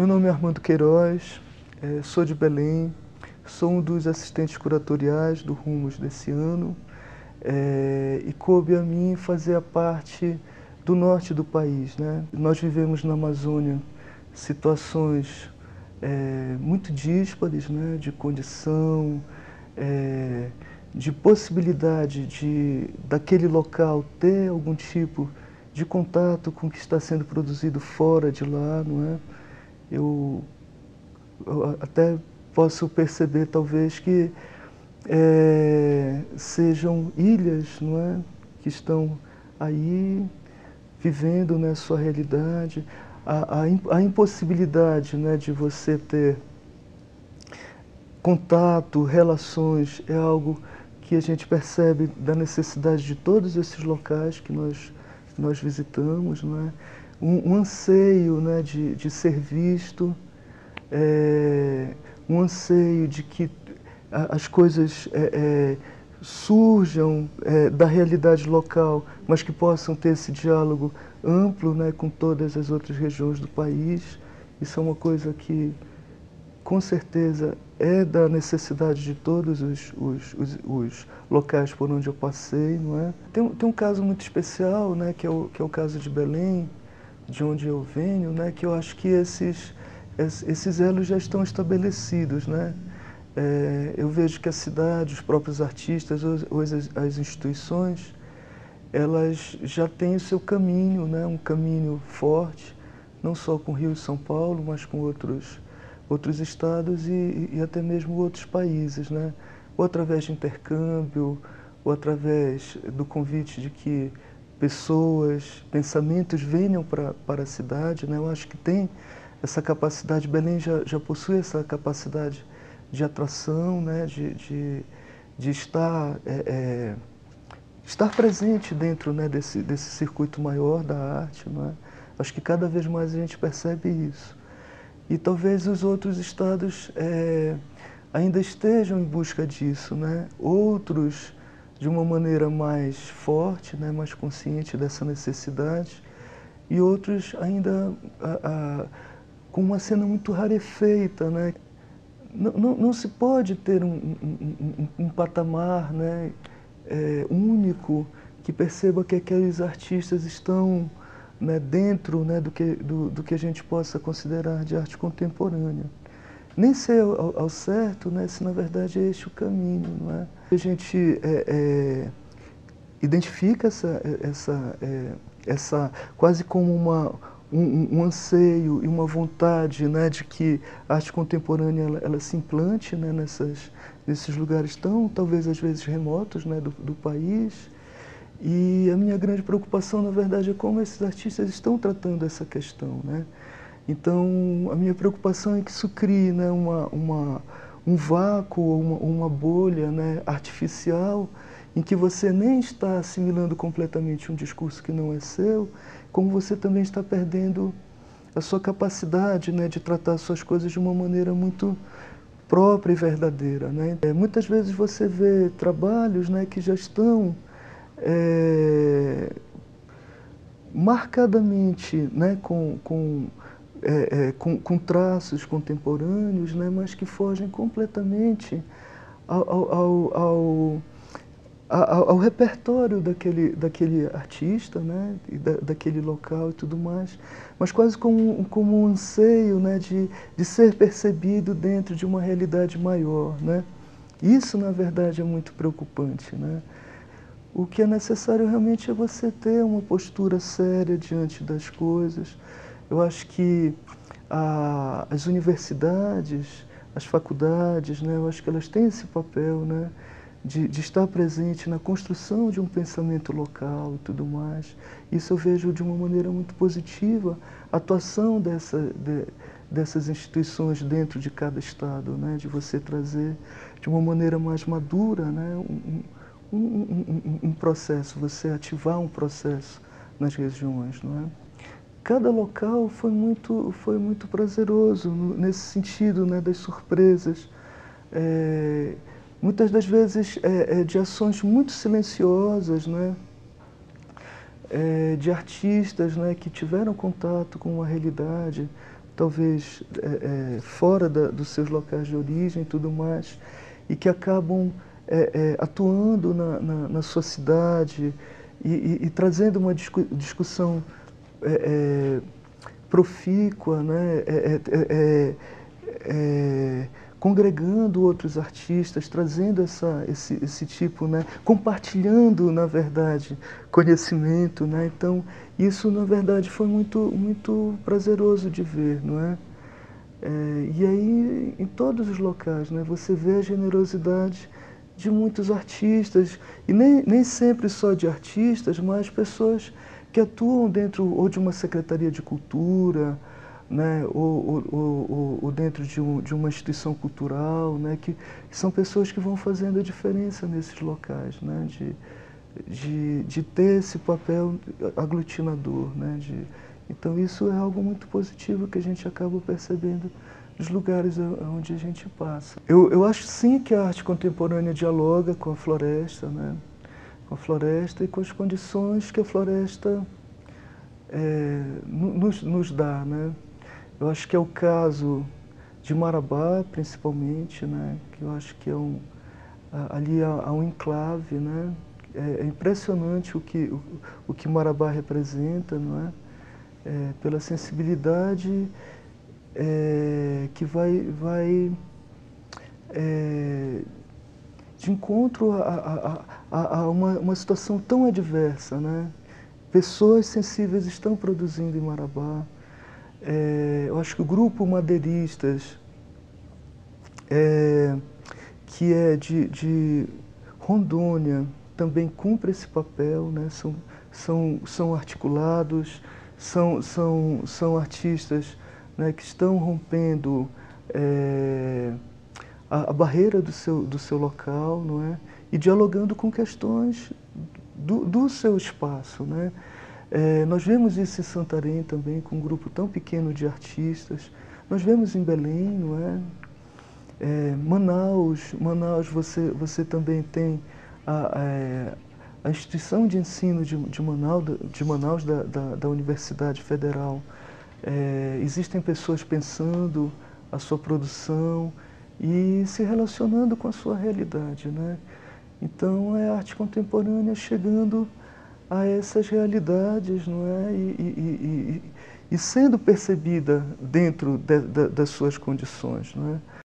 Meu nome é Armando Queiroz, sou de Belém, sou um dos assistentes curatoriais do Rumos desse ano e coube a mim fazer a parte do norte do país, né? Nós vivemos na Amazônia situações muito díspares, né? De condição, de possibilidade daquele local ter algum tipo de contato com o que está sendo produzido fora de lá, não é? Eu até posso perceber, talvez, que sejam ilhas, não é? Que estão aí vivendo, né, sua realidade. A impossibilidade, né, de você ter contato, relações, é algo que a gente percebe da necessidade de todos esses locais que nós visitamos, não é? Um anseio, né, de ser visto, um anseio de que as coisas surjam da realidade local, mas que possam ter esse diálogo amplo, né, com todas as outras regiões do país. Isso é uma coisa que, com certeza, é da necessidade de todos os locais por onde eu passei, não é? Tem um caso muito especial, né, que é o caso de Belém, de onde eu venho, né, que eu acho que esses elos já estão estabelecidos, né? Eu vejo que a cidade, os próprios artistas, hoje as instituições, elas já têm o seu caminho, né? Um caminho forte, não só com Rio e São Paulo, mas com outros estados e até mesmo outros países, né? Ou através de intercâmbio, ou através do convite de que pessoas, pensamentos venham para a cidade, né? Eu acho que tem essa capacidade, Belém já possui essa capacidade de atração, né? de estar presente dentro, né, desse circuito maior da arte, né? Acho que cada vez mais a gente percebe isso. E talvez os outros estados ainda estejam em busca disso, né? Outros, de uma maneira mais forte, né, mais consciente dessa necessidade, e outros ainda com uma cena muito rarefeita, né? Não se pode ter um patamar, né, único que perceba que aqueles artistas estão, né, dentro, né, do que a gente possa considerar de arte contemporânea. Nem sei ao certo, né, se na verdade é este o caminho, não é? A gente identifica essa quase como um anseio e uma vontade, né, de que a arte contemporânea ela se implante, né, nesses lugares tão, talvez às vezes, remotos, né, do país. E a minha grande preocupação, na verdade, é como esses artistas estão tratando essa questão, né? Então, a minha preocupação é que isso crie, né, um vácuo, uma bolha, né, artificial, em que você nem está assimilando completamente um discurso que não é seu, como você também está perdendo a sua capacidade, né, de tratar suas coisas de uma maneira muito própria e verdadeira, né? Muitas vezes você vê trabalhos, né, que já estão marcadamente, né, com traços contemporâneos, né, mas que fogem completamente ao repertório daquele artista, né, e daquele local e tudo mais, mas quase como um anseio, né, de ser percebido dentro de uma realidade maior, né? Isso, na verdade, é muito preocupante, né? O que é necessário realmente é você ter uma postura séria diante das coisas. Eu acho que as universidades, as faculdades, né, eu acho que elas têm esse papel, né, de estar presente na construção de um pensamento local e tudo mais. Isso eu vejo de uma maneira muito positiva, a atuação dessas instituições dentro de cada estado, né, de você trazer de uma maneira mais madura, né, um processo, você ativar um processo nas regiões, não é? Cada local foi muito prazeroso nesse sentido, né, das surpresas, muitas das vezes de ações muito silenciosas, né, de artistas, né, que tiveram contato com a realidade, talvez fora dos seus locais de origem e tudo mais, e que acabam atuando na sua cidade e trazendo uma discussão profícua, né? Congregando outros artistas, trazendo esse tipo, né? Compartilhando, na verdade, conhecimento, né? Então, isso, na verdade, foi muito, muito prazeroso de ver, não é? E aí, em todos os locais, né? Você vê a generosidade de muitos artistas, e nem sempre só de artistas, mas pessoas que atuam dentro ou de uma Secretaria de Cultura, né, ou dentro de uma instituição cultural, né, que são pessoas que vão fazendo a diferença nesses locais, né, de ter esse papel aglutinador. Né, então isso é algo muito positivo que a gente acaba percebendo nos lugares onde a gente passa. Eu acho sim que a arte contemporânea dialoga com a floresta, né? Com a floresta e com as condições que a floresta nos dá, né? Eu acho que é o caso de Marabá, principalmente, né? Que eu acho que ali há um enclave, né? É impressionante o que Marabá representa, não é? Pela sensibilidade que vai de encontro a uma situação tão adversa, né? Pessoas sensíveis estão produzindo em Marabá. Eu acho que o Grupo Madeiristas, que é de Rondônia, também cumpre esse papel, né? São articulados, são artistas, né, que estão rompendo a barreira do seu local, não é? E dialogando com questões do seu espaço, né? Nós vemos isso em Santarém também, com um grupo tão pequeno de artistas. Nós vemos em Belém, não é? Manaus, você também tem a instituição de ensino de Manaus da Universidade Federal. Existem pessoas pensando a sua produção e se relacionando com a sua realidade, né? Então é a arte contemporânea chegando a essas realidades, não é? E sendo percebida dentro das suas condições, não é?